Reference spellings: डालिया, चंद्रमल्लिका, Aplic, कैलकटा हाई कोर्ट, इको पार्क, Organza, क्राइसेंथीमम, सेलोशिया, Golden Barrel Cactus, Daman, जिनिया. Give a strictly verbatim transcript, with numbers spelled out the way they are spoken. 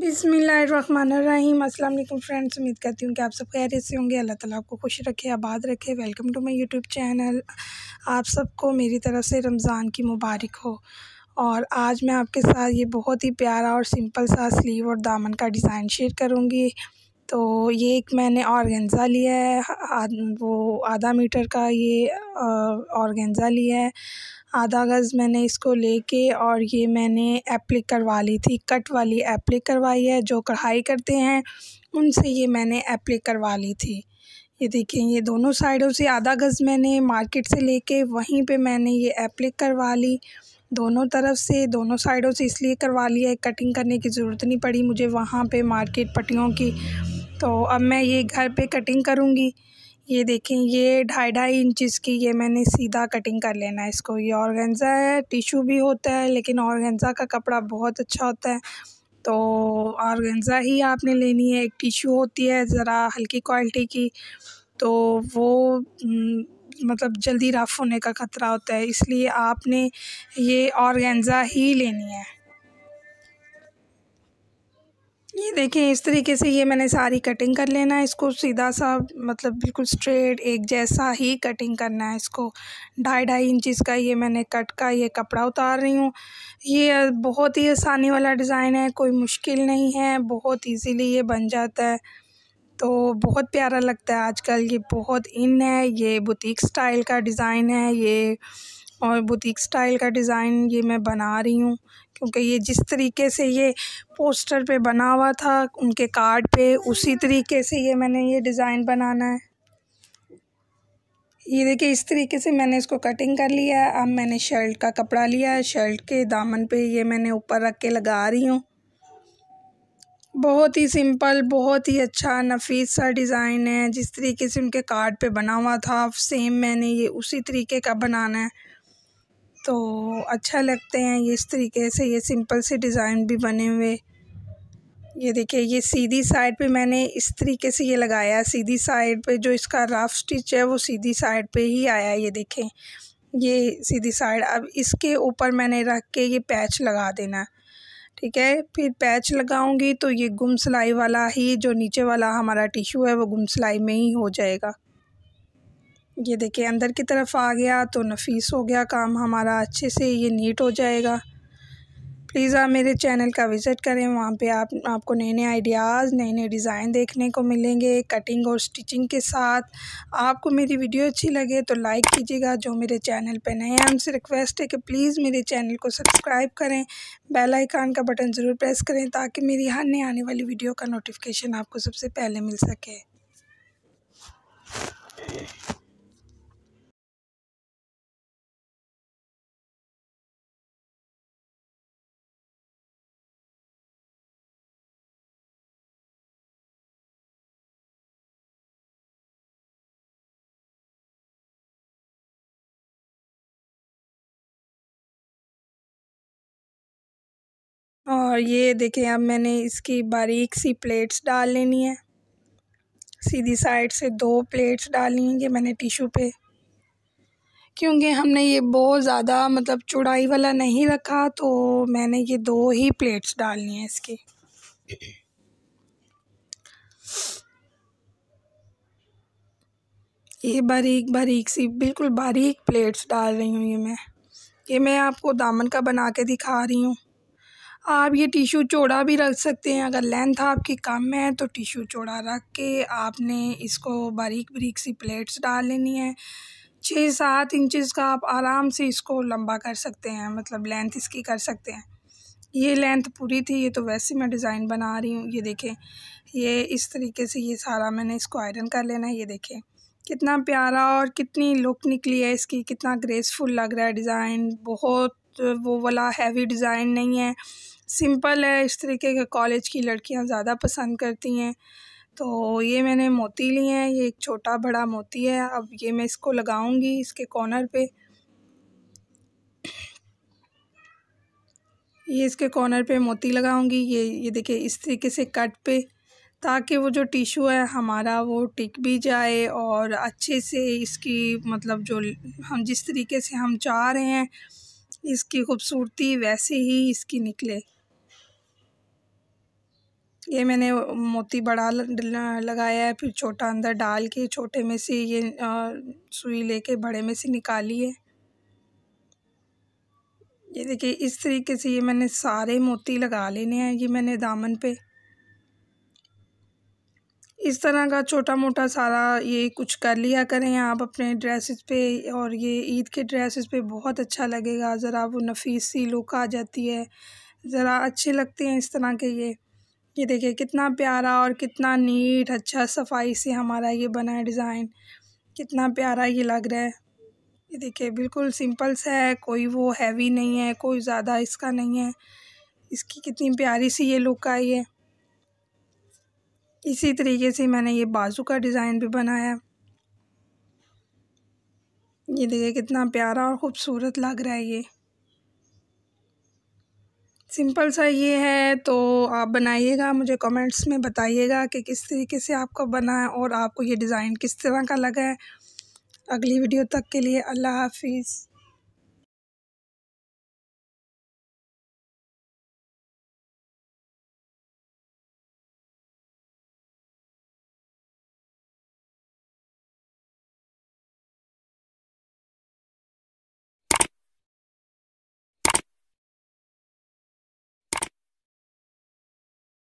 बिस्मिल्लाहिर्रहमानिर्रहीम। अस्सलाम वालेकुम फ्रेंड्स, उम्मीद करती हूँ कि आप सब खैरियत से होंगे। अल्लाह ताला आपको खुश रखे, आबाद रखे। Welcome to my YouTube channel. आप सबको मेरी तरफ़ से रमज़ान की मुबारक हो। और आज मैं आपके साथ ये बहुत ही प्यारा और सिंपल सा स्लीव और दामन का डिज़ाइन शेयर करूँगी। तो ये एक मैंने ऑर्गेन्जा लिया है, आ, वो आधा मीटर का ये ऑर्गेन्जा लिया है। आधा गज़ मैंने इसको लेके और ये मैंने एप्लिक करवा ली थी, कट वाली एप्लिक करवाई है। जो कढ़ाई करते हैं उनसे ये मैंने एप्लिक करवा ली थी। ये देखिए, ये दोनों साइडों से आधा गज़ मैंने मार्केट से लेके वहीं पे मैंने ये एप्लिक करवा ली, दोनों तरफ से, दोनों साइडों से। इसलिए करवा लिया, कटिंग करने की ज़रूरत नहीं पड़ी मुझे वहाँ पे मार्केट पट्टियों की। तो अब मैं ये घर पे कटिंग करूँगी। ये देखें, ये ढाई ढाई इंचज़ की ये मैंने सीधा कटिंग कर लेना है इसको। ये ऑर्गेन्जा है, टिशू भी होता है, लेकिन ऑर्गेन्जा का कपड़ा बहुत अच्छा होता है। तो ऑर्गेन्जा ही आपने लेनी है। एक टिशू होती है ज़रा हल्की क्वालिटी की, तो वो मतलब जल्दी रफ़ होने का ख़तरा होता है, इसलिए आपने ये ऑर्गेन्जा ही लेनी है। ये देखें, इस तरीके से ये मैंने सारी कटिंग कर लेना है इसको। सीधा सा मतलब बिल्कुल स्ट्रेट एक जैसा ही कटिंग करना है इसको। ढाई ढाई इंचज़ का ये मैंने कट का ये कपड़ा उतार रही हूँ। ये बहुत ही आसानी वाला डिज़ाइन है, कोई मुश्किल नहीं है, बहुत इजीली ये बन जाता है। तो बहुत प्यारा लगता है। आजकल ये बहुत इन है, ये बुटीक स्टाइल का डिज़ाइन है ये। और बुटीक स्टाइल का डिज़ाइन ये मैं बना रही हूँ, क्योंकि ये जिस तरीके से ये पोस्टर पे बना हुआ था उनके कार्ड पे, उसी तरीके से ये मैंने ये डिज़ाइन बनाना है। ये देखिए, इस तरीके से मैंने इसको कटिंग कर लिया है। अब मैंने शर्ट का कपड़ा लिया है, शर्ट के दामन पे ये मैंने ऊपर रख के लगा रही हूँ। बहुत ही सिंपल, बहुत ही अच्छा नफीस सा डिज़ाइन है। जिस तरीके से उनके कार्ड पे बना हुआ था सेम मैंने ये उसी तरीके का बनाना है। तो अच्छा लगते हैं ये इस तरीके से, ये सिंपल से डिज़ाइन भी बने हुए। ये देखिए, ये सीधी साइड पे मैंने इस तरीके से ये लगाया। सीधी साइड पे जो इसका रफ स्टिच है वो सीधी साइड पे ही आया। ये देखें, ये सीधी साइड। अब इसके ऊपर मैंने रख के ये पैच लगा देना, ठीक है। फिर पैच लगाऊंगी तो ये गुम सिलाई वाला ही, जो नीचे वाला हमारा टिशू है वो गुम सिलाई में ही हो जाएगा। ये देखिए, अंदर की तरफ आ गया तो नफीस हो गया काम हमारा, अच्छे से ये नीट हो जाएगा। प्लीज़ आप मेरे चैनल का विज़िट करें, वहाँ पे आप आपको नए नए आइडियाज़, नए नए डिज़ाइन देखने को मिलेंगे कटिंग और स्टिचिंग के साथ। आपको मेरी वीडियो अच्छी लगे तो लाइक कीजिएगा। जो मेरे चैनल पे नए हैं उनसे रिक्वेस्ट है कि प्लीज़ मेरे चैनल को सब्सक्राइब करें, बेल आइकन का बटन ज़रूर प्रेस करें, ताकि मेरी हर नई आने वाली वीडियो का नोटिफिकेशन आपको सबसे पहले मिल सके। और ये देखें, अब मैंने इसकी बारीक सी प्लेट्स डाल लेनी है। सीधी साइड से दो प्लेट्स डाली हैं ये मैंने टिशू पे, क्योंकि हमने ये बहुत ज़्यादा मतलब चौड़ाई वाला नहीं रखा, तो मैंने ये दो ही प्लेट्स डालनी है इसकी। ये बारीक बारीक सी बिल्कुल बारीक प्लेट्स डाल रही हूँ ये मैं। ये मैं आपको दामन का बना के दिखा रही हूँ। आप ये टिशू चौड़ा भी रख सकते हैं, अगर लेंथ आपकी कम है तो टिशू चौड़ा रख के आपने इसको बारीक बारीक सी प्लेट्स डाल लेनी है। छः सात इंचज़ का आप आराम से इसको लंबा कर सकते हैं, मतलब लेंथ इसकी कर सकते हैं। ये लेंथ पूरी थी, ये तो वैसे मैं डिज़ाइन बना रही हूँ। ये देखें, ये इस तरीके से ये सारा मैंने इसको आयरन कर लेना है। ये देखें कितना प्यारा और कितनी लुक निकली है इसकी, कितना ग्रेसफुल लग रहा है डिज़ाइन। बहुत वो वाला हैवी डिज़ाइन नहीं है, सिंपल है। इस तरीके का कॉलेज की लड़कियां ज़्यादा पसंद करती हैं। तो ये मैंने मोती लिए हैं, ये एक छोटा बड़ा मोती है। अब ये मैं इसको लगाऊंगी इसके कॉर्नर पे। ये इसके कॉर्नर पे मोती लगाऊंगी। ये ये देखिए इस तरीके से कट पे, ताकि वो जो टिशू है हमारा वो टिक भी जाए और अच्छे से इसकी मतलब जो हम जिस तरीके से हम चाह रहे हैं इसकी खूबसूरती वैसे ही इसकी निकले। ये मैंने मोती बड़ा लगाया है, फिर छोटा अंदर डाल के छोटे में से ये सुई लेके बड़े में से निकाली है। ये देखिए इस तरीके से ये मैंने सारे मोती लगा लेने हैं। ये मैंने दामन पे इस तरह का छोटा मोटा सारा ये कुछ कर लिया करें आप अपने ड्रेसेस पे, और ये ईद के ड्रेसेस पे बहुत अच्छा लगेगा। ज़रा वो नफीस सी लुक आ जाती है, ज़रा अच्छे लगते हैं इस तरह के। ये ये देखिए कितना प्यारा और कितना नीट अच्छा सफाई से हमारा ये बना है डिज़ाइन, कितना प्यारा ये लग रहा है। ये देखिए बिल्कुल सिंपल सा है, कोई वो हैवी नहीं है, कोई ज़्यादा इसका नहीं है। इसकी कितनी प्यारी सी ये लुक आई है। इसी तरीके से मैंने ये बाजू का डिज़ाइन भी बनाया। ये देखिए कितना प्यारा और ख़ूबसूरत लग रहा है। ये सिंपल सा ये है, तो आप बनाइएगा, मुझे कमेंट्स में बताइएगा कि किस तरीके से आपको बना है और आपको ये डिज़ाइन किस तरह का लगा है। अगली वीडियो तक के लिए अल्लाह हाफिज़।